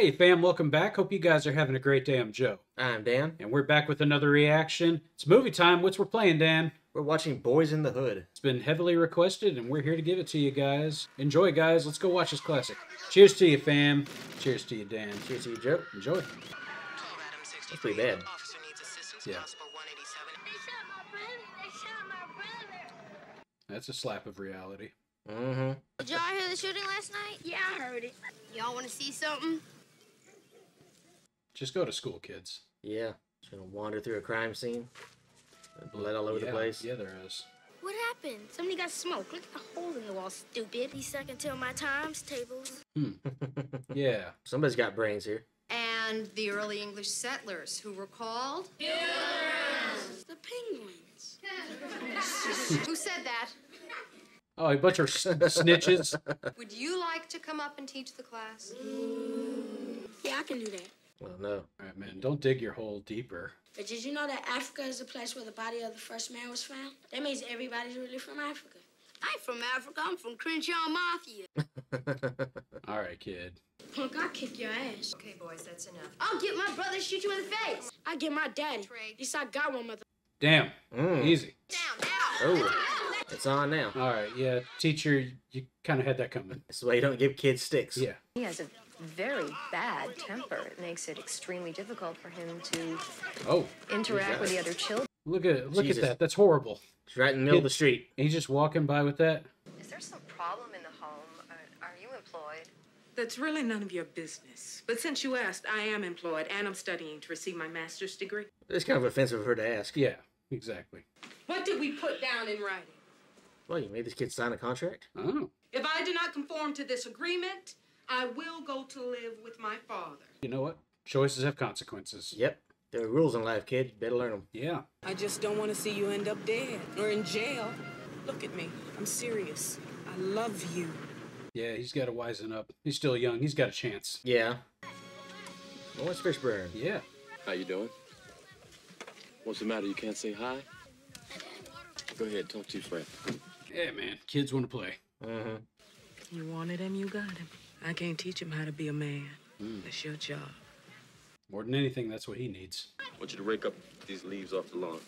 Hi fam, welcome back. Hope you guys are having a great day. I'm Joe. I'm Dan. And we're back with another reaction. It's movie time. What's we're playing, Dan? We're watching Boyz N the Hood. It's been heavily requested, and we're here to give it to you guys. Enjoy, guys. Let's go watch this classic. Cheers to you, fam. Cheers to you, Dan. Cheers to you, Joe. Enjoy. That's pretty bad. Yeah. That's a slap of reality. Mm-hmm. Did y'all hear the shooting last night? Yeah, I heard it. Y'all want to see something? Just go to school, kids. Yeah. Just gonna wander through a crime scene. Blood all over the place. Yeah, there is. What happened? Somebody got smoked. Look at the hole in the wall, stupid. He stuck until my times tables. Hmm. Yeah. Somebody's got brains here. And the early English settlers, who were called? Yes. The penguins. Who said that? Oh, a bunch of snitches. Would you like to come up and teach the class? Yeah, I can do that. Well, no. All right, man, don't dig your hole deeper. But did you know that Africa is the place where the body of the first man was found? That means everybody's really from Africa. I'm from Africa. I'm from Crenshaw Mafia. All right, kid. Punk, I'll kick your ass. Okay, boys, that's enough. I'll get my brother to shoot you in the face. I'll get my daddy. At least I got one mother. Damn. Easy. Down, down. Oh. It's on now. All right, yeah. Teacher, you kind of had that coming. That's why you don't give kids sticks. Yeah. He has a very bad temper. It makes it extremely difficult for him to interact with the other children. Look at that. That's horrible. It's right in the middle of the street. And he's just walking by with that. Is there some problem in the home? Are you employed? That's really none of your business. But since you asked, I am employed, and I'm studying to receive my master's degree. It's kind of offensive of her to ask. Yeah, exactly. What did we put down in writing? Well, you made this kid sign a contract? Oh. If I do not conform to this agreement, I will go to live with my father. You know what? Choices have consequences. Yep. There are rules in life, kid. You better learn them. Yeah. I just don't want to see you end up dead or in jail. Look at me. I'm serious. I love you. Yeah, he's got to wisen up. He's still young. He's got a chance. Yeah. Well, it's Fishburne. Yeah. How you doing? What's the matter? You can't say hi? Go ahead. Talk to your friend. Yeah, man. Kids want to play. Uh-huh. You wanted him, you got him. I can't teach him how to be a man. That's your job. More than anything, that's what he needs. I want you to rake up these leaves off the lawn.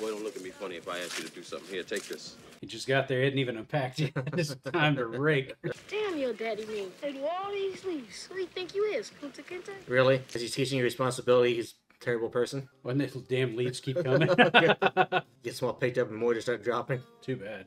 Boy, don't look at me funny if I ask you to do something. Here, take this. He just got there. Hadn't even unpacked yet. It's time to rake. Damn your daddy mean. Take all these leaves. Who do you think you is, Kunta Kinte? Really? Is he teaching you responsibility? He's a terrible person. Why do those damn leaves keep coming? Gets them all picked up and more just start dropping. Too bad.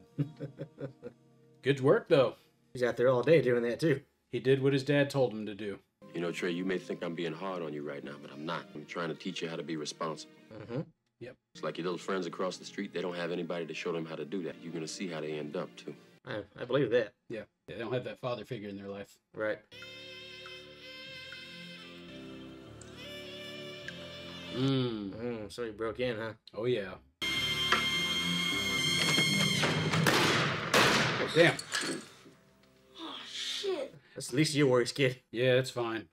Good work, though. He's out there all day doing that, too. He did what his dad told him to do. You know, Trey, you may think I'm being hard on you right now, but I'm not. I'm trying to teach you how to be responsible. Mm-hmm. Yep. It's like your little friends across the street. They don't have anybody to show them how to do that. You're going to see how they end up, too. I believe that. Yeah. They don't have that father figure in their life. Right. So he broke in, huh? Oh, yeah. Oh, damn. Oh, shit. That's at least your worries, kid. Yeah, it's fine.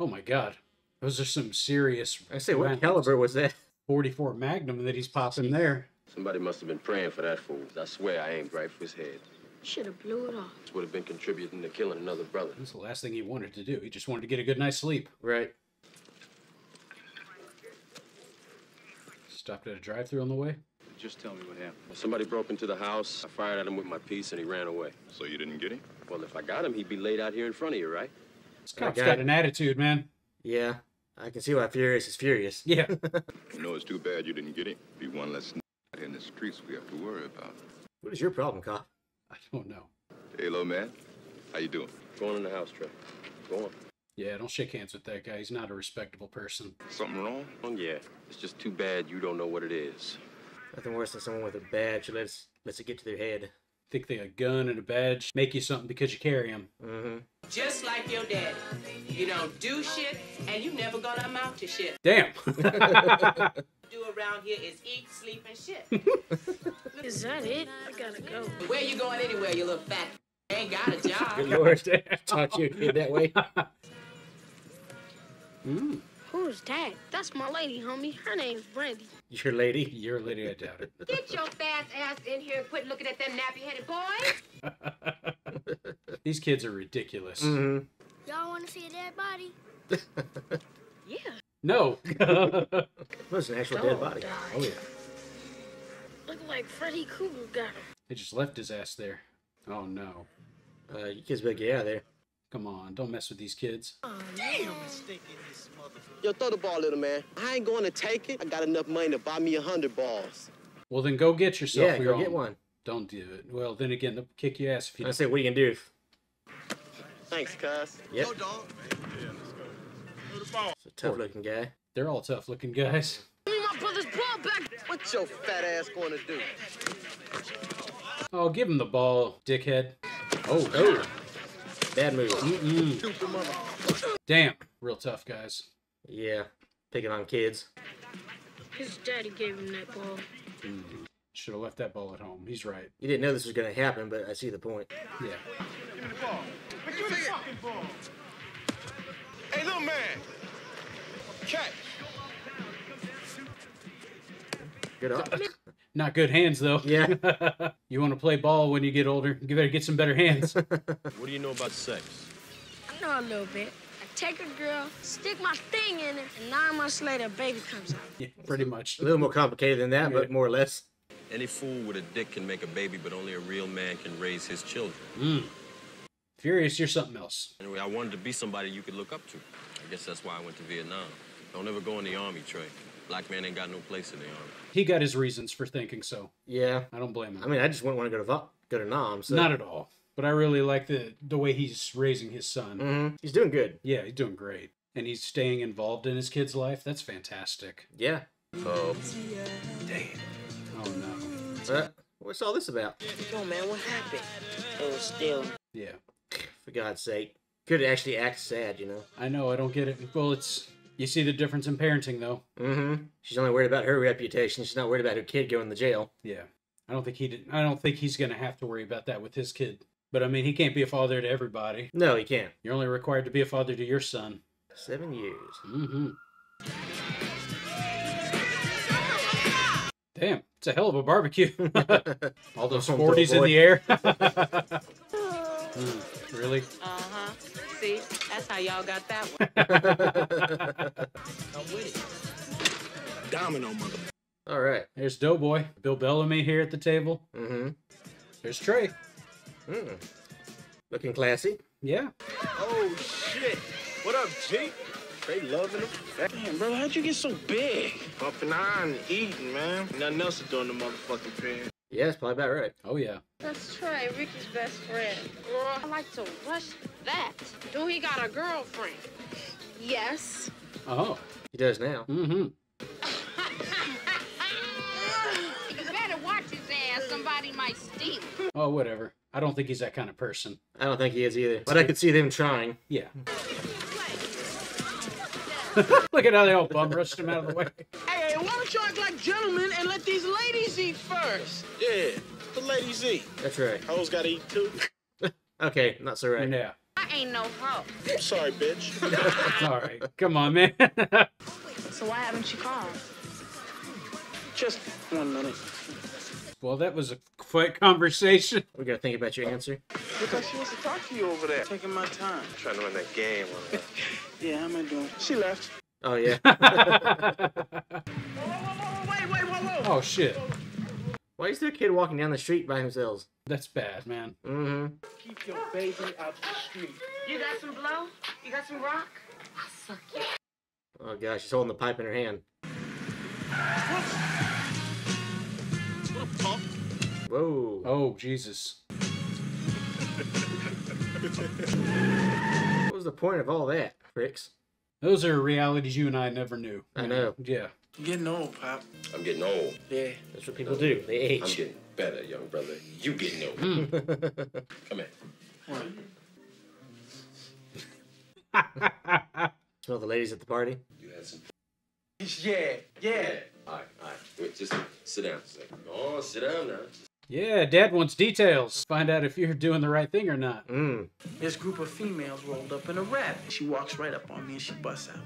Oh, my God. Those are some serious... I say, what caliber was that? 44 Magnum that he's popping there. Somebody must have been praying for that fool. I swear I aimed right for his head. Should have blew it off. This would have been contributing to killing another brother. That's the last thing he wanted to do. He just wanted to get a good night's sleep. Right. Stopped at a drive-thru on the way. Just tell me what happened. Well, somebody broke into the house. I fired at him with my piece, and he ran away. So you didn't get him? Well, if I got him, he'd be laid out here in front of you, right? This cop's got an attitude, man. Yeah. I can see why Furious is furious. Yeah. You know, it's too bad you didn't get him. Be one less in the streets we have to worry about. What is your problem, cop? I don't know. Hey, little man. How you doing? Go on in the house, Trey. Go on. Yeah, don't shake hands with that guy. He's not a respectable person. Something wrong? Oh, yeah. It's just too bad you don't know what it is. Nothing worse than someone with a badge who lets it get to their head. Think they got a gun and a badge make you something because you carry them. Mm-hmm. Just like your daddy. You don't do shit, and you never gonna amount to shit. Damn. Do around here is eat, sleep, and shit. Is that it? I gotta go. Where you going anyway, you little fat? You ain't got a job. Good Lord. Talk to your kid that way. Who's that? That's my lady, homie. Her name's Brandy. Your lady? Your lady, I doubt it. Get your fast ass in here and quit looking at them nappy-headed boys. These kids are ridiculous. Mm-hmm. Y'all want to see a dead body? Yeah. No. That's an actual dead body. Oh, yeah. Look like Freddy Cougar got him. They just left his ass there. Oh, no. You kids better get out of there. Come on, don't mess with these kids. Oh, damn. Yo, throw the ball, little man. I ain't going to take it. I got enough money to buy me 100 balls. Well, then go get yourself your own. Yeah, go get one. Don't do it. Well, then again, they'll kick your ass if you don't. I say, what you can do? Thanks, cuz. Yep. Go, dog. Yeah, let's go. Throw the ball. It's a tough-looking guy. They're all tough-looking guys. Give me my brother's ball back. What's your fat ass going to do? Oh, give him the ball, dickhead. Oh, oh. Bad move. Mm-mm. Damn. Real tough, guys. Yeah. Picking on kids. His daddy gave him that ball. Mm. Should have left that ball at home. He's right. You didn't know this was going to happen, but I see the point. Yeah. Give me the ball. Give me the fucking ball. Hey, little man. Catch. Good up. Not good hands, though. Yeah. You want to play ball when you get older? You better get some better hands. What do you know about sex? I know a little bit. I take a girl, stick my thing in it, and 9 months later, a baby comes out. Yeah, pretty much. A little more complicated than that, but more or less. Any fool with a dick can make a baby, but only a real man can raise his children. Mm. Furious, you're something else. Anyway, I wanted to be somebody you could look up to. I guess that's why I went to Vietnam. Don't ever go in the Army, Trey. Black man ain't got no place in the Army. He got his reasons for thinking so. Yeah. I don't blame him. I mean, I just wouldn't want to go to Nam. So. Not at all. But I really like the way he's raising his son. Mm-hmm. He's doing good. Yeah, he's doing great. And he's staying involved in his kid's life. That's fantastic. Yeah. Oh. Damn. Oh, no. What's all this about? Yo, man, what happened? It was still... Yeah. For God's sake. Could actually act sad, you know? I know, I don't get it. Well, it's... You see the difference in parenting, though. Mm-hmm. She's only worried about her reputation. She's not worried about her kid going to jail. Yeah. I don't think he's going to have to worry about that with his kid. But, I mean, he can't be a father to everybody. No, he can't. You're only required to be a father to your son. 7 years. Mm-hmm. Damn, it's a hell of a barbecue. All those 40s in the air. Really? Uh-huh. See, that's how y'all got that one. I'm with it. Domino, mother. All right. There's Doughboy. Bill Bellamy here at the table. Mm-hmm. There's Trey. Mm. Looking classy. Yeah. Oh, shit. What up, G? Trey loving him. Damn, bro, how'd you get so big? Up and on and eating, man. Nothing else is doing the motherfucking thing. Yeah, that's probably about right. Oh, yeah. Let's try Ricky's best friend. Girl, I like to rush that. Do he got a girlfriend? Yes. Oh. He does now. Mm-hmm. You better watch his ass. Somebody might steal. Oh, whatever. I don't think he's that kind of person. I don't think he is either. But I could see them trying. Yeah. Look at how they all bum rushed him out of the way. Hey, why don't you act like gentlemen and let these ladies eat first? Yeah, the ladies eat. That's right. Hoes gotta eat too. Okay, not so right. Yeah. I ain't no hoe. I'm sorry, bitch. All right, come on, man. So why haven't you called? Just 1 minute. Well, that was a quick conversation. We gotta think about your answer. Because she wants to talk to you over there. Taking my time. I'm trying to win that game. Yeah, how am I doing? She left. Oh, yeah. Whoa, wait. Oh, shit. Why is there a kid walking down the street by themselves? That's bad, man. Mm-hmm. Keep your baby out the street. You got some blow? You got some rock? I suck you. Oh, gosh, she's holding the pipe in her hand. What? Whoa. Oh, Jesus. What was the point of all that, Ricks? Those are realities you and I never knew. I know. Yeah. I'm getting old, Pop. I'm getting old. Yeah. That's what people do. They age. I'm getting better, young brother. You getting old. Mm. Come here. What? Smell the ladies at the party? You had some... Yeah, yeah. All right. Wait, just sit down. Oh, sit down now. Yeah, Dad wants details. Find out if you're doing the right thing or not. Mm. This group of females rolled up in a rabbit. She walks right up on me and she busts out.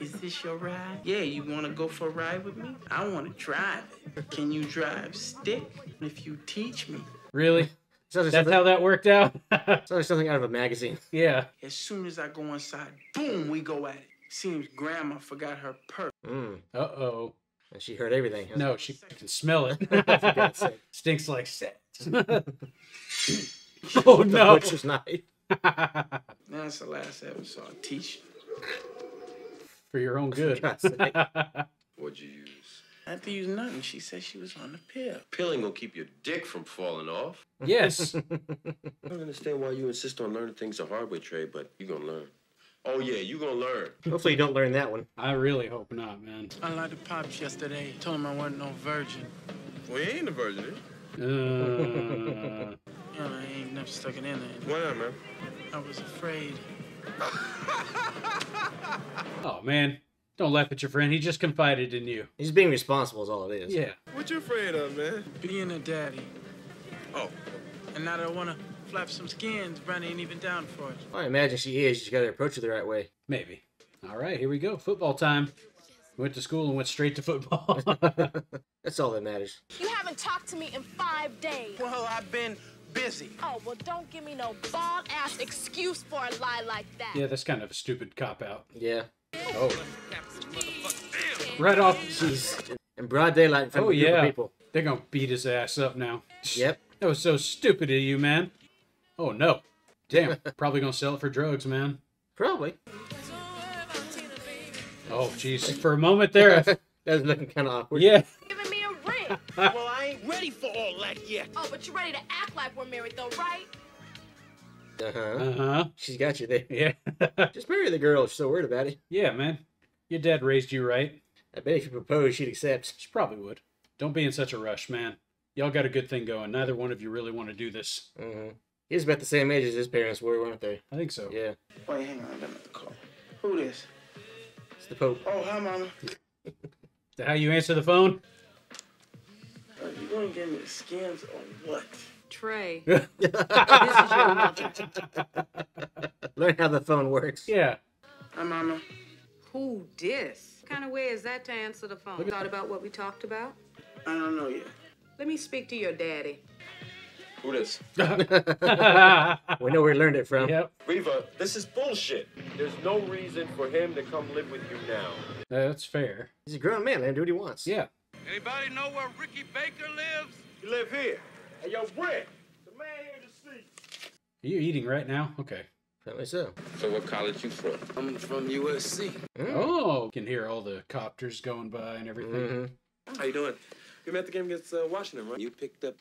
Is this your ride? Yeah, you want to go for a ride with me? I want to drive it. Can you drive stick if you teach me? Really? That's how that worked out. It's like something out of a magazine. Yeah. As soon as I go inside, boom, we go at it. Seems Grandma forgot her purse. Mm. Uh-oh. And she heard everything. Huh? No, she can smell it. Stinks like sex. Oh, no. Which is nice. That's the last I ever saw a teacher. For your own good. What'd you use? I had to use nothing. She said she was on the pill. Pilling will keep your dick from falling off. Yes. I don't understand why you insist on learning things the hard way, Trey, but you're going to learn. Oh, yeah, you're going to learn. Hopefully you don't learn that one. I really hope not, man. I lied to Pops yesterday. Told him I wasn't no virgin. Well, you ain't a virgin, No, I ain't never stuck it in there. Why not, man? I was afraid. Oh, man. Don't laugh at your friend. He just confided in you. He's being responsible is all it is. Yeah. What you afraid of, man? Being a daddy. Oh. And now that I want to flap some skins, Brenda ain't even down for it. Well, I imagine she is. You got to approach her the right way. Maybe. All right, here we go. Football time. Went to school and went straight to football. That's all that matters. You haven't talked to me in 5 days. Well, I've been busy. Oh, well, don't give me no bald-ass excuse for a lie like that. Yeah, that's kind of a stupid cop-out. Yeah. Oh. Right off. Jeez. In broad daylight in front of a group of people. They're going to beat his ass up now. Yep. That was so stupid of you, man. Oh, no. Damn. Probably going to sell it for drugs, man. Probably. Oh, jeez. For a moment there. That was looking kind of awkward. Yeah. Giving me a ring. Well, I ain't ready for all that yet. Oh, but you're ready to act like we're married, though, right? Uh-huh. Uh-huh. She's got you there. Yeah. Just marry the girl. She's so worried about it. Yeah, man. Your dad raised you right. I bet if you proposed, she'd accept. She probably would. Don't be in such a rush, man. Y'all got a good thing going. Neither one of you really want to do this. Mm-hmm. He was about the same age as his parents were, weren't they? I think so. Yeah. Wait, hang on. I got another call. Who this? It's the Pope. Oh, hi, Mama. Is that how you answer the phone? Are you going to get me skins or what? Trey. This is your mother. Learn how the phone works. Yeah. Hi, Mama. Who dis? What kind of way is that to answer the phone? Thought about what we talked about? I don't know yet. Let me speak to your daddy. Who dis? We know where he learned it from. Yep. Reva, this is bullshit. There's no reason for him to come live with you now. That's fair. He's a grown man, man. Do what he wants. Yeah. Anybody know where Ricky Baker lives? You live here. Hey, yo, Brent. The man here to see. Are you eating right now? Okay. Probably so. So what college you from? I'm from USC. Mm. Oh. You can hear all the copters going by and everything. Mm-hmm. How you doing? You met the game against Washington, right? You picked up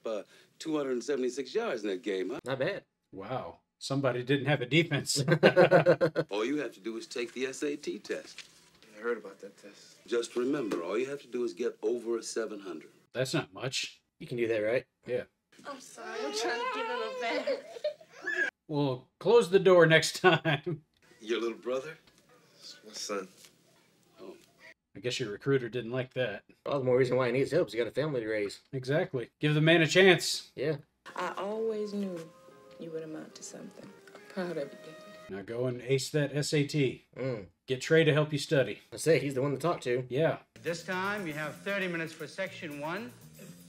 276 yards in that game, huh? Not bad. Wow. Somebody didn't have a defense. All you have to do is take the SAT test. I heard about that test. Just remember, all you have to do is get over a 700. That's not much. You can do that, right? Yeah. I'm sorry. I'm trying to give him a bag. Well, close the door next time. Your little brother? It's my son. Oh. I guess your recruiter didn't like that. All the more reason why he needs help. He's got a family to raise. Exactly. Give the man a chance. Yeah. I always knew you would amount to something. I'm proud of you. Now go and ace that SAT. Mm. Get Trey to help you study. I say, he's the one to talk to. Yeah. This time you have 30 minutes for section 1.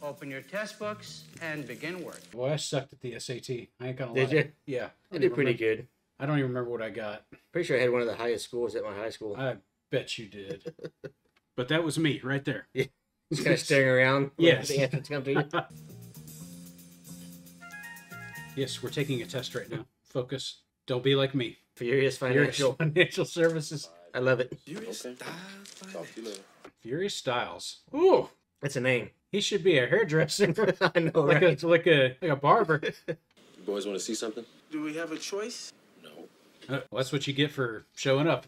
Open your test books and begin work. Boy, I sucked at the SAT. I ain't gonna lie. Did you? Yeah. I did pretty good. I don't even remember what I got. Pretty sure I had one of the highest scores at my high school. I bet you did. But that was me right there. Yeah. Just kind of staring around. Yes. The answers come to you. Yes, we're taking a test right now. Focus. Don't be like me. Furious Financial. Financial Services. I love it. Furious Styles. Furious Styles. Ooh. That's a name. He should be a hairdresser. I know, like, right? Like a barber. You boys want to see something? Do we have a choice? No. Well, that's what you get for showing up.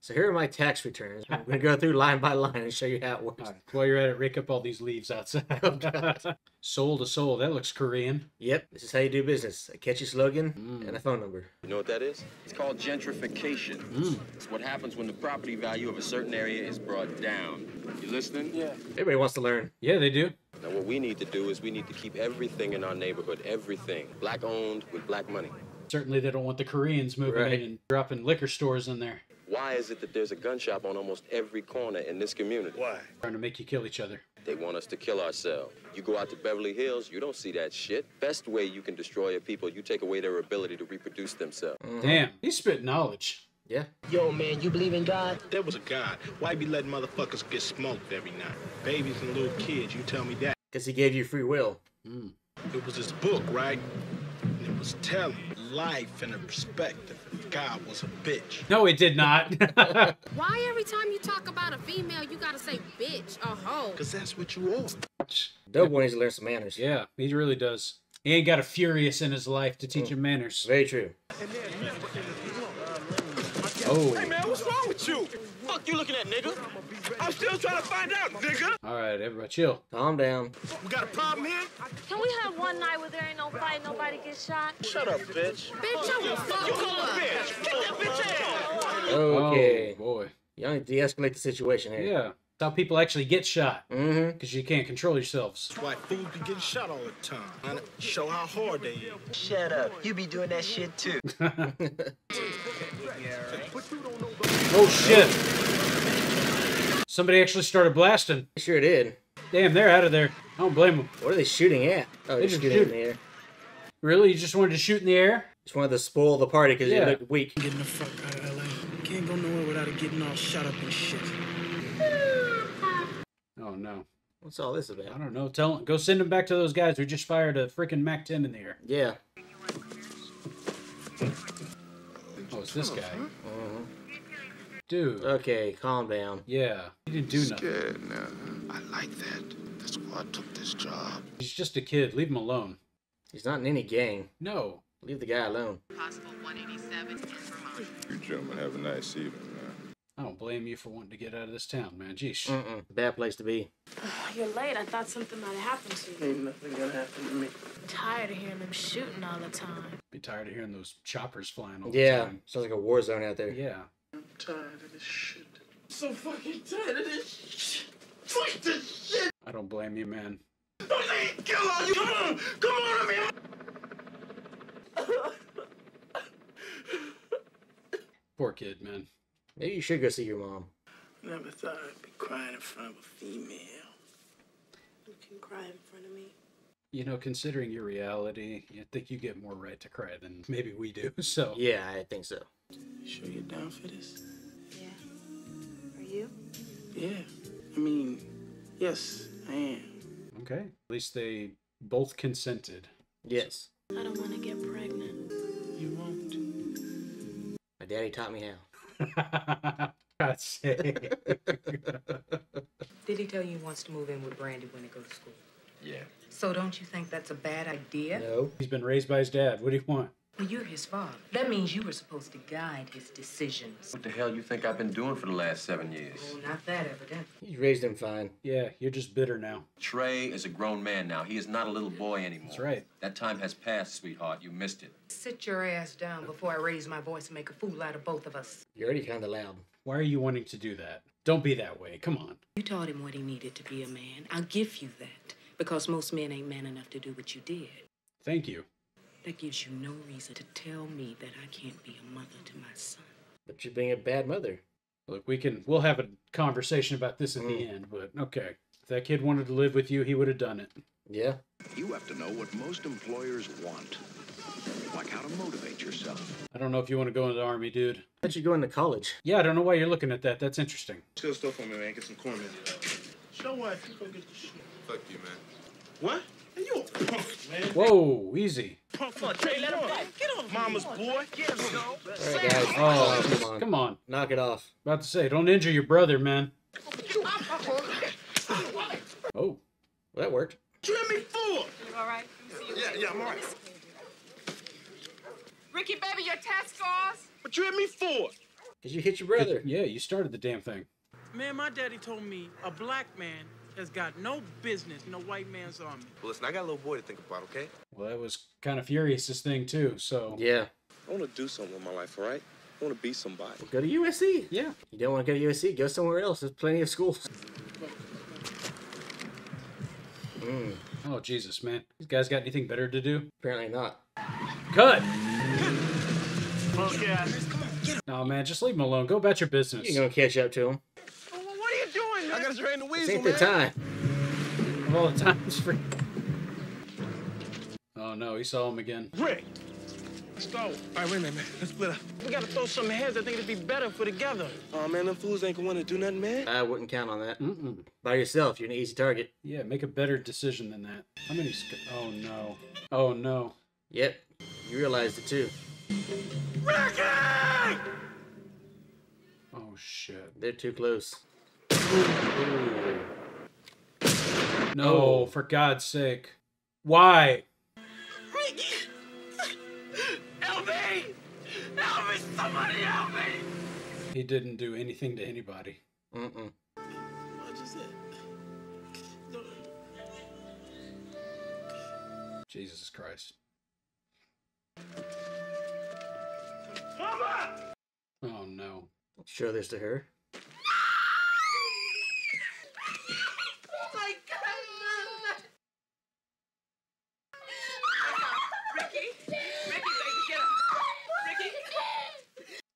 So here are my tax returns. I'm going to go through line by line and show you how it works. Right. While you're at it, rake up all these leaves outside. Oh, soul to soul. That looks Korean. Yep. This is how you do business. A catchy slogan and a phone number. You know what that is? It's called gentrification. Mm. It's what happens when the property value of a certain area is brought down. You listening? Yeah. Everybody wants to learn. Yeah, they do. Now, what we need to do is we need to keep everything in our neighborhood, everything. Black owned with black money. Certainly they don't want the Koreans moving in and dropping liquor stores in there. Why is it that there's a gun shop on almost every corner in this community? Why? Trying to make you kill each other. They want us to kill ourselves. You go out to Beverly Hills, you don't see that shit. Best way you can destroy your people, you take away their ability to reproduce themselves. Damn, he spit knowledge. Yeah. Yo, man, you believe in God? There was a God. Why be letting motherfuckers get smoked every night? Babies and little kids, you tell me that. Because he gave you free will. Mm. It was his book, right? And it was telling life and a perspective. God was a bitch. No, it did not. Why every time you talk about a female, you gotta say bitch or hoe? Because that's what you are. Dope one needs to learn some manners. Yeah, he really does. He ain't got a Furious in his life to teach him manners. Very true. Oh. Hey, man, what's wrong with you? Fuck you looking at, nigga? I'm still trying to find out, nigga. All right, everybody chill. Calm down. We got a problem here? Can we have one night where there ain't no fight, nobody gets shot? Shut up, bitch. Bitch, I will fuck you up. Bitch. Get that bitch ass. Okay. Oh, boy. Y'all need to de-escalate the situation here. Yeah. How people actually get shot. Mm-hmm. Because you can't control yourselves. That's why fools be getting shot all the time. I show how hard they is. Shut up. You be doing that shit, too. Oh, shit. Somebody actually started blasting. They sure did. Damn, they're out of there. I don't blame them. What are they shooting at? Oh, they're just shooting in the air. Really? You just wanted to shoot in the air? Just wanted to spoil the party because you looked weak. Getting the fuck out of L.A. Can't go nowhere without getting all shot up and shit. Oh, no. What's all this about? I don't know. Tell them, go send them back to those guys who just fired a freaking MAC 10 in the air. Yeah. Oh, it's this guy. Dude. Okay, calm down. Yeah. He didn't do nothing. I like that. That's why I took this job. He's just a kid. Leave him alone. He's not in any gang. No. Leave the guy alone. Possible 187 in Vermont. You gentlemen have a nice evening. I don't blame you for wanting to get out of this town, man. Jeez. Mm-mm. Bad place to be. You're late. I thought something might have happened to you. Ain't nothing gonna happen to me. I'm tired of hearing them shooting all the time. Be tired of hearing those choppers flying all the time. Yeah, sounds like a war zone out there. Yeah. I'm tired of this shit. I'm so fucking tired of this shit. Fuck this shit! I don't blame you, man. Don't let me kill all you! Come on! Come on to me! Poor kid, man. Maybe you should go see your mom. Never thought I'd be crying in front of a female. You can cry in front of me. You know, considering your reality, I think you get more right to cry than maybe we do, so... Yeah, I think so. Sure you're down for this? Yeah. Are you? Yeah. I mean, yes, I am. Okay. At least they both consented. Yes. I don't want to get pregnant. You won't. My daddy taught me how. God's sake. Did he tell you he wants to move in with Brandy when he goes to school? Yeah. So don't you think that's a bad idea? No. He's been raised by his dad. What do you want? Well, you're his father. That means you were supposed to guide his decisions. What the hell you think I've been doing for the last 7 years? Oh, not that evident. You raised him fine. Yeah, you're just bitter now. Trey is a grown man now. He is not a little boy anymore. That's right. That time has passed, sweetheart. You missed it. Sit your ass down before I raise my voice and make a fool out of both of us. You're already kind of loud. Why are you wanting to do that? Don't be that way. Come on. You taught him what he needed to be a man. I'll give you that. Because most men ain't man enough to do what you did. Thank you. That gives you no reason to tell me that I can't be a mother to my son. But you're being a bad mother. Look, we'll have a conversation about this at the end, but okay. If that kid wanted to live with you, he would have done it. Yeah. You have to know what most employers want. Like how to motivate yourself. I don't know if you want to go into the army, dude. How'd you go into college? Yeah, I don't know why you're looking at that. That's interesting. Steal stuff on me, man. Get some corn in there. Show what? You gonna get the shit. Fuck you, man. What? Hey, you a punk, man. Whoa, easy. Come on, Trey, let him back. Get off, mama's boy. Get him, go. Alright, guys. Oh, come on. Come on. Knock it off. About to say, don't injure your brother, man. Oh, well, that worked. Trim me fool. You alright? Yeah, I'm alright. Ricky, baby, your test scores. What you hit me for? Because you hit your brother. Yeah, you started the damn thing. Man, my daddy told me a black man has got no business in a white man's army. Well, listen, I got a little boy to think about, okay? Well, that was kind of Furious's thing, too, so... Yeah. I want to do something with my life, all right? I want to be somebody. Well, go to USC. Yeah. You don't want to go to USC, go somewhere else. There's plenty of schools. Mm. Oh, Jesus, man. These guys got anything better to do? Apparently not. Cut! Okay. No, man, just leave him alone. Go about your business. You ain't gonna catch up to him. What are you doing, man? I got to drain the weasel, man. This ain't the time. of all the times for you. Oh no, he saw him again. Rick! Let's go. All right, wait a minute, man. Let's split up. We gotta throw some heads. I think it'd be better if we're together. Oh, man, them fools ain't gonna wanna do nothing, man. I wouldn't count on that. Mm-mm. By yourself, you're an easy target. Yeah, make a better decision than that. How many... Oh, no. Oh, no. Yep. You realized it, too. Ricky! Oh, shit. They're too close. Ooh. No, oh, for God's sake. Why? Ricky! Help me! Help me! Somebody help me! He didn't do anything to anybody. Mm-mm. What is it? No. Jesus Christ. Mama! Oh, no. Show this to her.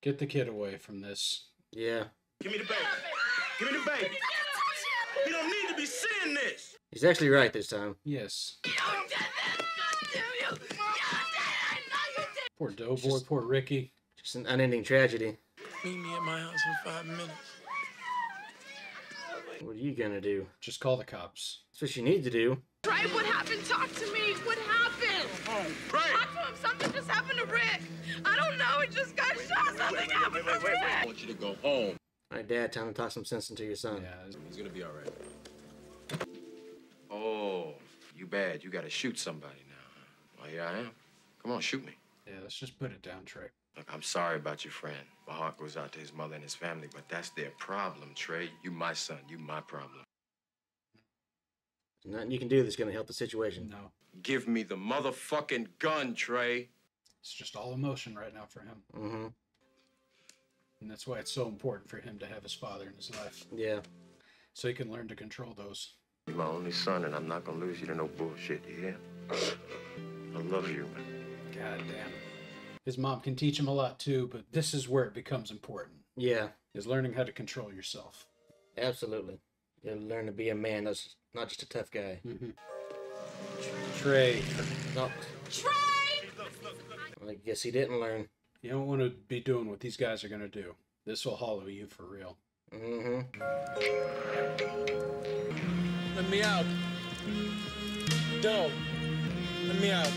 Get the kid away from this. Yeah. Give me the baby. Give me the baby. You don't need to be seeing this. He's actually right this time. Yes. You did this. You did it. I know you did. Poor Doughboy, poor Ricky. Just an unending tragedy. Meet me at my house in 5 minutes. What are you gonna do? Just call the cops. That's what you need to do. Right, what happened? Talk to me. What happened? Oh, right. Talk to him. Something just happened to Rick. I don't know. He just got shot. Something happened to Rick. I want you to go home. All right, Dad, time to talk some sense into your son. Yeah, he's gonna be all right. Oh, you bad. You gotta shoot somebody now. Well, here I am. Come on, shoot me. Yeah, let's just put it down, Trey. Look, I'm sorry about your friend. My heart goes out to his mother and his family, but that's their problem, Trey. You my son. You my problem. There's nothing you can do that's gonna help the situation. No. Give me the motherfucking gun, Trey. It's just all emotion right now for him. Mm-hmm. And that's why it's so important for him to have his father in his life. Yeah. So he can learn to control those. You're my only son, and I'm not gonna lose you to no bullshit, you hear? I love you, man. God damn. His mom can teach him a lot, too, but this is where it becomes important. Yeah. Is learning how to control yourself. Absolutely. You gotta learn to be a man that's not just a tough guy. Mm-hmm. Trey. No. Trey! I guess he didn't learn. You don't want to be doing what these guys are going to do. This will hollow you for real. Mm-hmm. Let me out. Don't. Let me out.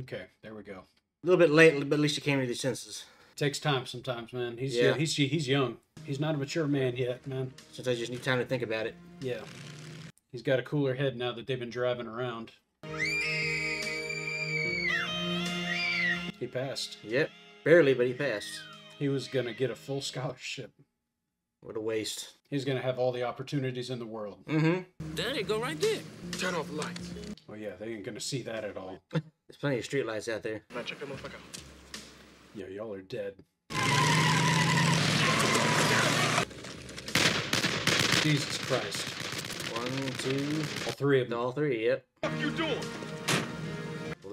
Okay, there we go. A little bit late, but at least he came to his senses. It takes time sometimes, man. He's, yeah. He's young. He's not a mature man yet, man. Sometimes you just need time to think about it. Yeah. He's got a cooler head now that they've been driving around. He passed. Yep. Barely, but he passed. He was going to get a full scholarship. What a waste. He's going to have all the opportunities in the world. Mm-hmm. There you go, right there. Turn off the lights. Oh, yeah. They ain't going to see that at all. There's plenty of streetlights out there. Now check that motherfucker out. Yo, y'all are dead. Jesus Christ. One, two... All three of them. All three, yep. What you doing?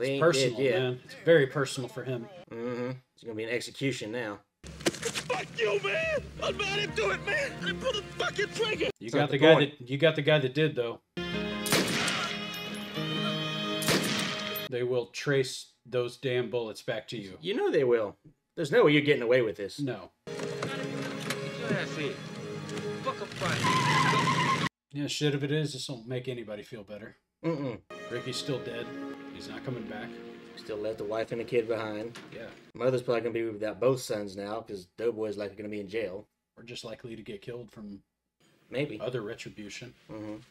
It's personal, man. It's very personal for him. Mm-hmm. It's gonna be an execution now. Fuck you, man! I'm about to do it, man! I pulled the fucking trigger! You got the guy that did, though. They will trace those damn bullets back to you. You know they will. There's no way you're getting away with this. No. Yeah, shit, if it is, this won't make anybody feel better. Mm-mm. Ricky's still dead. He's not coming back. Still left the wife and the kid behind. Yeah. Mother's probably going to be without both sons now because Doughboy's likely going to be in jail. Or just likely to get killed from maybe other retribution. Mm-hmm.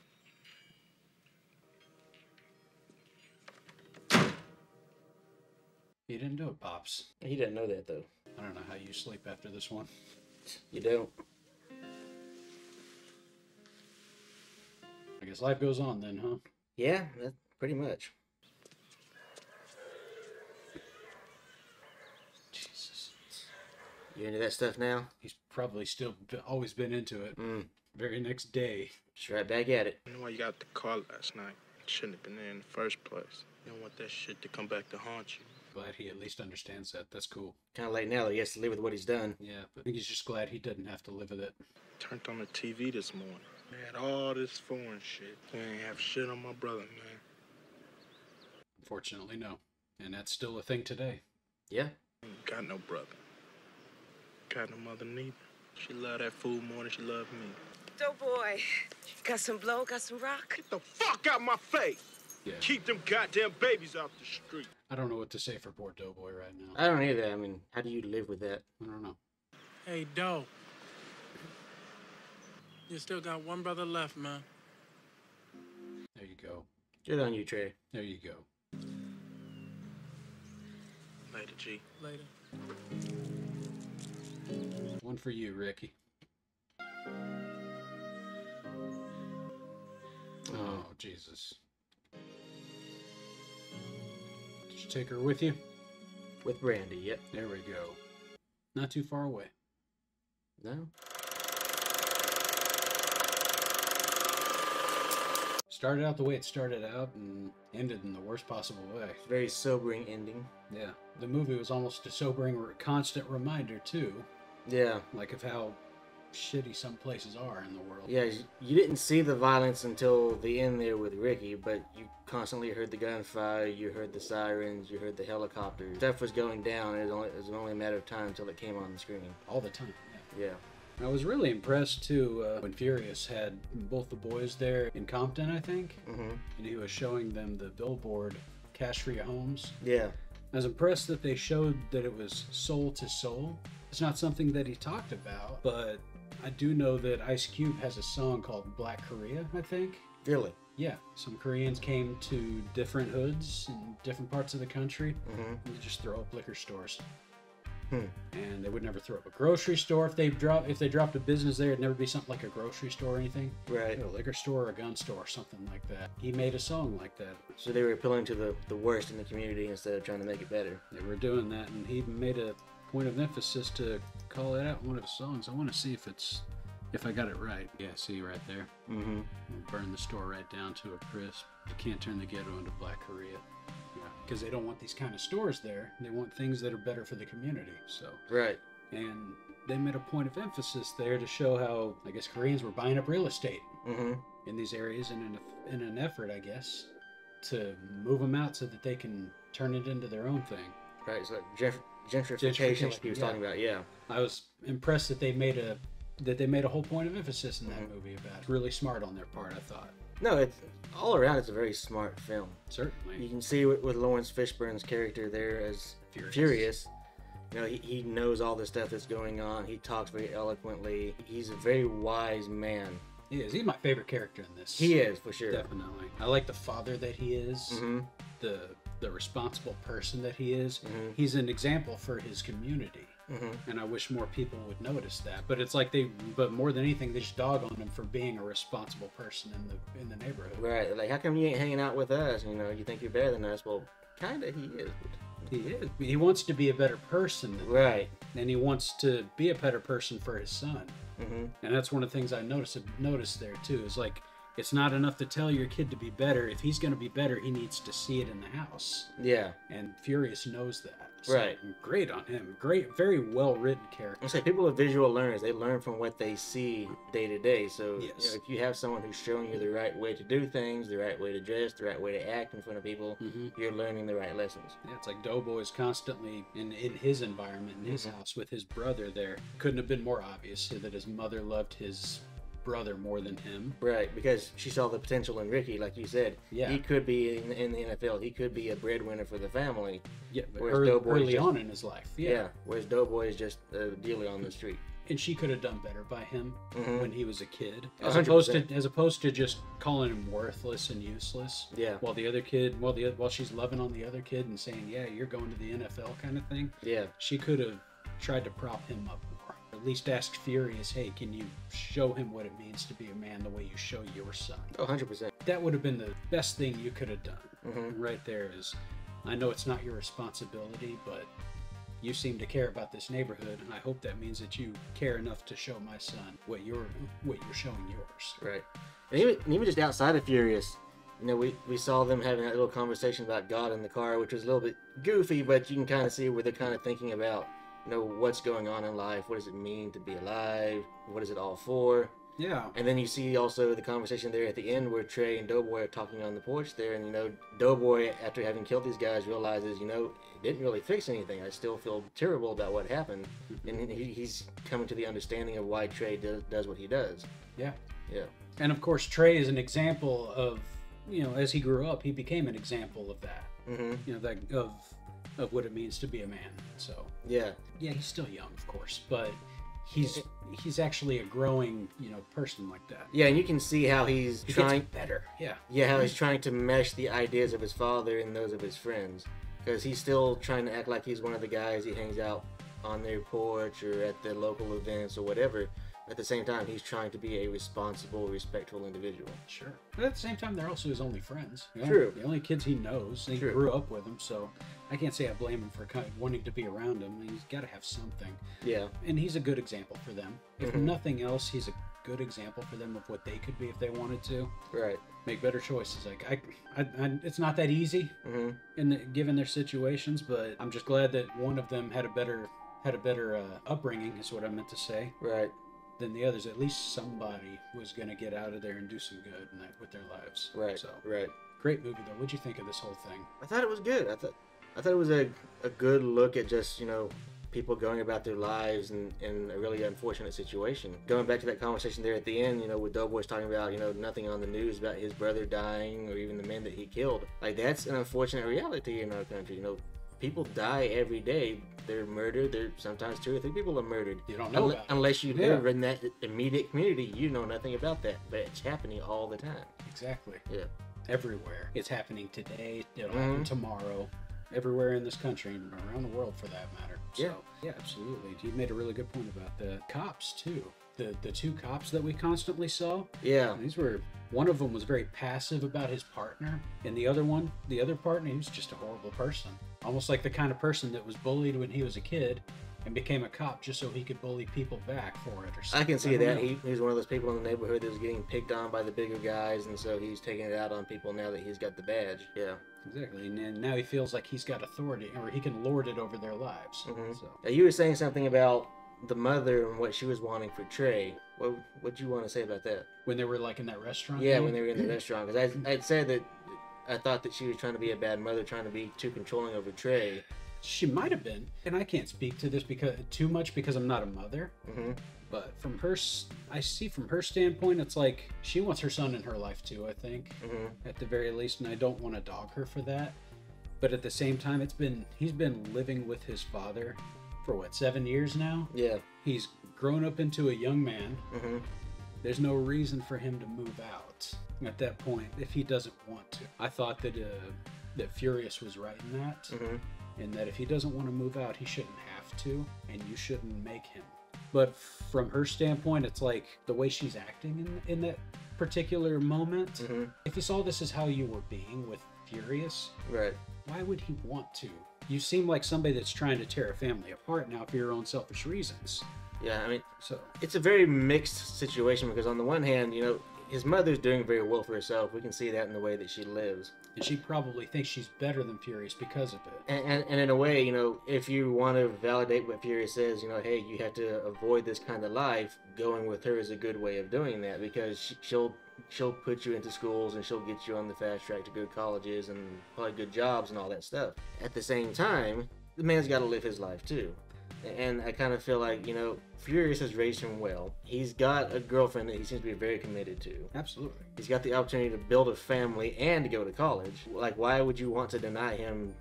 He didn't do it, Pops. He didn't know that, though. I don't know how you sleep after this one. You don't. I guess life goes on then, huh? Yeah, pretty much. You into that stuff now? He's probably still always been into it. Mm. Very next day. Just right back at it. I know why you got the car last night. It shouldn't have been there in the first place. You don't want that shit to come back to haunt you. Glad he at least understands that. That's cool. Kind of late now, though. He has to live with what he's done. Yeah, but I think he's just glad he doesn't have to live with it. Turned on the TV this morning. I had all this foreign shit. I ain't have shit on my brother, man. Unfortunately, no. And that's still a thing today. Yeah. Ain't got no brother. Got no mother neither. She loved that fool more than she loved me. Oh boy. Got some blow, got some rock. Get the fuck out my face! Yeah. Keep them goddamn babies off the street. I don't know what to say for poor Doughboy right now. I don't either. I mean, how do you live with that? I don't know. Hey, Dough. You still got one brother left, man. There you go. Good on you, Trey. There you go. Later, G. Later. One for you, Ricky. Oh, Jesus. Did you take her with you? With Brandy, yep. There we go. Not too far away. No. Started out the way it started out and ended in the worst possible way. Very sobering ending. Yeah. The movie was almost a sobering, constant reminder, too. Yeah. Like of how shitty some places are in the world. Yeah, you didn't see the violence until the end there with Ricky, but you constantly heard the gunfire, you heard the sirens, you heard the helicopter. Stuff was going down, and it was only a matter of time until it came on the screen. All the time, yeah. Yeah. I was really impressed, too, when Furious had both the boys there in Compton, I think, and he was showing them the billboard, Cash for Your Homes. Yeah. I was impressed that they showed that it was soul to soul. It's not something that he talked about, but I do know that Ice Cube has a song called Black Korea, I think. Really? Yeah. Some Koreans came to different hoods in different parts of the country and they just throw up liquor stores. And they would never throw up a grocery store. If they dropped a business there, it'd never be something like a grocery store or anything. Right. A liquor store or a gun store or something like that. He made a song like that. So they were appealing to the worst in the community instead of trying to make it better. They were doing that, and he made a point of emphasis to call it out in one of his songs. I want to see if I got it right. Yeah, see right there. Burn the store right down to a crisp. You can't turn the ghetto into Black Korea. Because they don't want these kind of stores there. They want things that are better for the community. So right. And they made a point of emphasis there to show how, I guess, Koreans were buying up real estate in these areas in an effort, I guess, to move them out so that they can turn it into their own thing. Right. So like gentrification, like he was talking about. Yeah. I was impressed that they made a whole point of emphasis in that movie about it. Really smart on their part, I thought. No, it's all around. It's a very smart film. Certainly, you can see with Lawrence Fishburne's character there as Furious. You know, he knows all the stuff that's going on. He talks very eloquently. He's a very wise man. He is. He's my favorite character in this. He is for sure. Definitely. I like the father that he is. The responsible person that he is. He's an example for his community. And I wish more people would notice that. But it's like but more than anything, they just dog on him for being a responsible person in the neighborhood. Right. Like, how come you ain't hanging out with us? You know, you think you're better than us. Well, kind of he is. He is. He wants to be a better person. Right. And he wants to be a better person for his son. And that's one of the things I noticed there, too, is like, it's not enough to tell your kid to be better. If he's going to be better, he needs to see it in the house. Yeah. And Furious knows that. So right. Great on him. Great, very well-written character. It's like people are visual learners. They learn from what they see day to day. So you know, if you have someone who's showing you the right way to do things, the right way to dress, the right way to act in front of people, you're learning the right lessons. Yeah, it's like Doughboy is constantly in his environment, in his house, with his brother there. Couldn't have been more obvious that his mother loved his brother more than him. Right, because she saw the potential in Ricky, like you said. Yeah. He could be in the NFL. He could be a breadwinner for the family. Yeah, but early on in his life. Yeah. Whereas Doughboy is just a dealer on the street. And she could have done better by him when he was a kid. As opposed to just calling him worthless and useless. Yeah. While the other kid, while she's loving on the other kid and saying, yeah, you're going to the NFL kind of thing. Yeah. She could have tried to prop him up. At least ask Furious, hey, can you show him what it means to be a man the way you show your son? Oh, 100%. That would have been the best thing you could have done. Right there is, I know it's not your responsibility, but you seem to care about this neighborhood, and I hope that means that you care enough to show my son what you're showing yours. Right. And even just outside of Furious, you know, we saw them having that little conversation about God in the car, which was a little bit goofy, but you can kind of see where they're kind of thinking about, know what's going on in life, what does it mean to be alive, what is it all for, Yeah. And then you see also the conversation there at the end where Trey and Doughboy are talking on the porch there, and, you know, Doughboy, after having killed these guys, realizes, you know, it didn't really fix anything. I still feel terrible about what happened. And he's coming to the understanding of why Trey does what he does. Yeah. Yeah. And, of course, Trey is an example of, you know, as he grew up, he became an example of that. Mm-hmm. You know, that of what it means to be a man. So, yeah. Yeah, he's still young, of course, but... He's actually a growing, you know, person like that. Yeah, and you can see how he's trying better. Yeah. Yeah, how he's trying to mesh the ideas of his father and those of his friends, because he's still trying to act like he's one of the guys he hangs out on their porch or at their local events or whatever. At the same time, he's trying to be a responsible, respectful individual. Sure. But at the same time, they're also his only friends. You know? True. The only kids he knows. They grew up with him, so I can't say I blame him for kind of wanting to be around him. He's got to have something. Yeah. And he's a good example for them. If nothing else, he's a good example for them of what they could be if they wanted to. Right. Make better choices. Like, it's not that easy given their situations, but I'm just glad that one of them had a better upbringing, is what I meant to say. Right. Than the others. At least somebody was going to get out of there and do some good with their lives. Right. So, right. Great movie though. What'd you think of this whole thing? I thought it was good. I thought it was a good look at just, you know, people going about their lives in a really unfortunate situation. Going back to that conversation there at the end, you know, with Doughboy's talking about, you know, nothing on the news about his brother dying or even the men that he killed. Like, that's an unfortunate reality in our country. You know, people die every day. They're murdered. There sometimes 2 or 3 people are murdered. You don't know about it. Unless you live in that immediate community, you know nothing about that. But it's happening all the time. Exactly. Yeah. Everywhere. It's happening today. It'll happen tomorrow. Everywhere in this country and around the world, for that matter. So, yeah. Yeah, absolutely. You made a really good point about the cops too. The two cops that we constantly saw. Yeah. These were, one of them was very passive about his partner, and the other partner, he was just a horrible person. Almost like the kind of person that was bullied when he was a kid and became a cop just so he could bully people back for it or something. I can see that. He was one of those people in the neighborhood that was getting picked on by the bigger guys, and so he's taking it out on people now that he's got the badge. Yeah. Exactly, and then now he feels like he's got authority, or he can lord it over their lives. So. Now, you were saying something about the mother and what she was wanting for Trey. What would you want to say about that? When they were like in that restaurant? Yeah, when they were in the restaurant. Because I'd said that I thought that she was trying to be a bad mother, trying to be too controlling over Trey. She might have been, and I can't speak to this too much because I'm not a mother. But from her, I see from her standpoint, it's like she wants her son in her life too, I think, at the very least, and I don't want to dog her for that. But at the same time, he's been living with his father for what, 7 years now? Yeah. He's grown up into a young man. There's no reason for him to move out at that point if he doesn't want to. I thought that that Furious was right in that, and that if he doesn't want to move out, he shouldn't have to, and you shouldn't make him. But from her standpoint, it's like the way she's acting in that particular moment. If he saw this as how you were being with Furious, right? Why would he want to? You seem like somebody that's trying to tear a family apart now for your own selfish reasons. Yeah, I mean, so it's a very mixed situation because on the one hand, you know, his mother's doing very well for herself. We can see that in the way that she lives. And she probably thinks she's better than Furious because of it. And in a way, you know, if you want to validate what Furious says, you know, hey, you have to avoid this kind of life, going with her is a good way of doing that, because she'll put you into schools and she'll get you on the fast track to good colleges and probably good jobs and all that stuff. At the same time, the man's got to live his life too. And I kind of feel like, you know, Furious has raised him well. He's got a girlfriend that he seems to be very committed to. Absolutely. He's got the opportunity to build a family and to go to college. Like, why would you want to deny him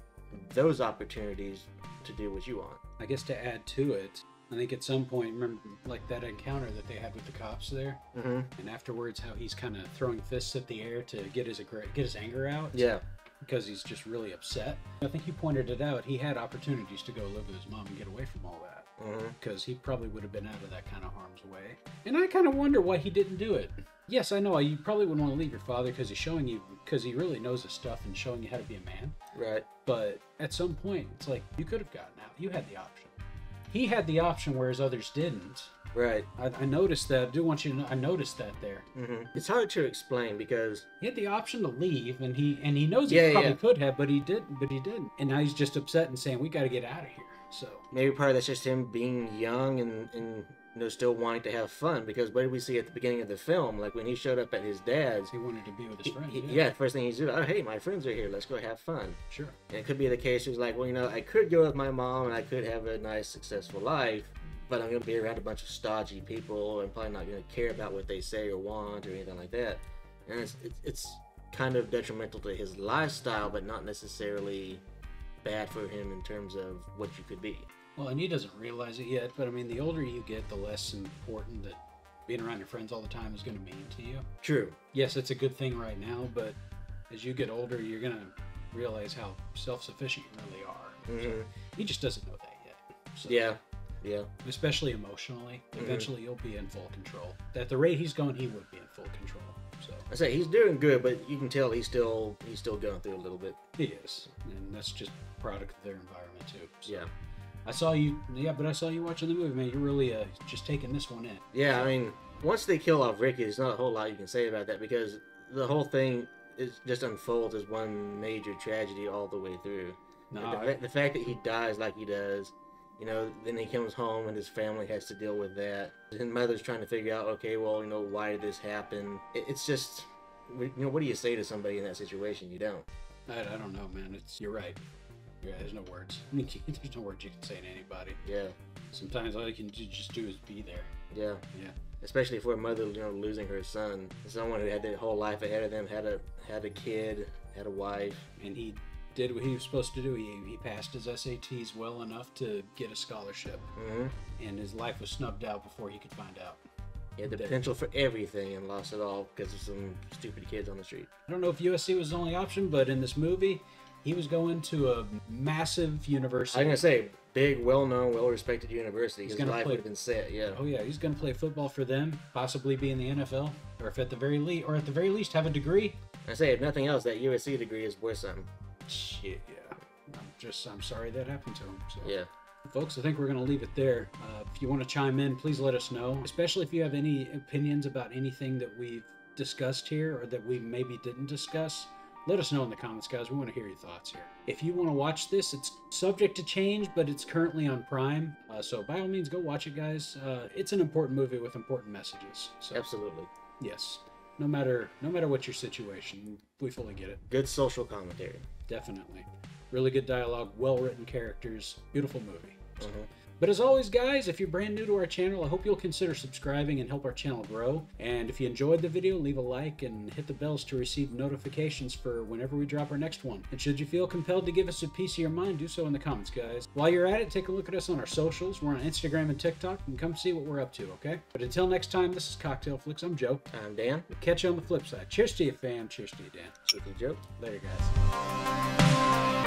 those opportunities to do what you want? I guess to add to it, I think at some point, remember, like, that encounter that they had with the cops there? And afterwards, how he's kind of throwing fists at the air to get his anger out? Yeah. Because he's just really upset. I think you pointed it out. He had opportunities to go live with his mom and get away from all that. Because he probably would have been out of that kind of harm's way. And I kind of wonder why he didn't do it. Yes, I know. You probably wouldn't want to leave your father because he's showing you, because he really knows his stuff and showing you how to be a man. Right. But at some point, it's like, you could have gotten out. You had the option. He had the option, whereas others didn't. Right. I noticed that. I do want you to know, I noticed that there. It's hard to explain because he had the option to leave, and he knows he probably could have, but he didn't. And now he's just upset and saying, "We got to get out of here." So maybe part of that's just him being young and still wanting to have fun, because what did we see at the beginning of the film? Like when he showed up at his dad's, he wanted to be with his friends. Yeah, first thing he did, oh hey, my friends are here, let's go have fun. Sure. And it could be the case he was like, well, you know, I could go with my mom and I could have a nice successful life, but I'm gonna be around a bunch of stodgy people and probably not gonna care about what they say or want or anything like that. And it's kind of detrimental to his lifestyle, but not necessarily bad for him in terms of what you could be. Well, and he doesn't realize it yet, but I mean, the older you get, the less important that being around your friends all the time is going to mean to you. True. Yes, it's a good thing right now, but as you get older, you're going to realize how self-sufficient you really are. Mm-hmm. So he just doesn't know that yet. So, yeah, yeah. Especially emotionally. Eventually, you'll be in full control. At the rate he's going, he would be in full control. So I say he's doing good, but you can tell he's still going through a little bit. He is, and that's just a product of their environment too. So. Yeah. I saw you watching the movie, man. You're really just taking this one in. Yeah, so. I mean, once they kill off Ricky, there's not a whole lot you can say about that, because the whole thing is just unfolds as one major tragedy all the way through. The fact that he dies like he does, you know, then he comes home and his family has to deal with that. His mother's trying to figure out, okay, well, you know, why did this happen? It's just, you know, what do you say to somebody in that situation? You don't. I don't know, man. You're right. Yeah, there's no words. There's no words you can say to anybody. Yeah. Sometimes all you can just do is be there. Yeah. Yeah. Especially for a mother, you know, losing her son, someone who had their whole life ahead of them, had a kid, had a wife, and he did what he was supposed to do. He passed his SATs well enough to get a scholarship, and his life was snubbed out before he could find out. He had the potential for everything and lost it all because of some stupid kids on the street. I don't know if USC was the only option, but in this movie, he was going to a massive university. I'm going to say, big, well-known, well-respected university. His life would have been set, yeah. Oh, yeah. He's going to play football for them, possibly be in the NFL, or if at the very least, have a degree. I say, if nothing else, that USC degree is worth something. Shit, yeah. I'm sorry that happened to him. So. Yeah. Folks, I think we're going to leave it there. If you want to chime in, please let us know, especially if you have any opinions about anything that we've discussed here or that we maybe didn't discuss. Let us know in the comments, guys. We want to hear your thoughts here. If you want to watch this, it's subject to change, but it's currently on Prime. So by all means, go watch it, guys. It's an important movie with important messages. So. Absolutely. Yes. No matter what your situation, we fully get it. Good social commentary. Definitely. Really good dialogue, well-written characters, beautiful movie. So. But as always, guys, if you're brand new to our channel, I hope you'll consider subscribing and help our channel grow. And if you enjoyed the video, leave a like and hit the bells to receive notifications for whenever we drop our next one. And should you feel compelled to give us a piece of your mind, do so in the comments, guys. While you're at it, take a look at us on our socials. We're on Instagram and TikTok, and come see what we're up to, okay? But until next time, this is Cocktail Flicks. I'm Joe. I'm Dan. We'll catch you on the flip side. Cheers to you, fam. Cheers to you, Dan. Cheers to you, Joe. Later, guys.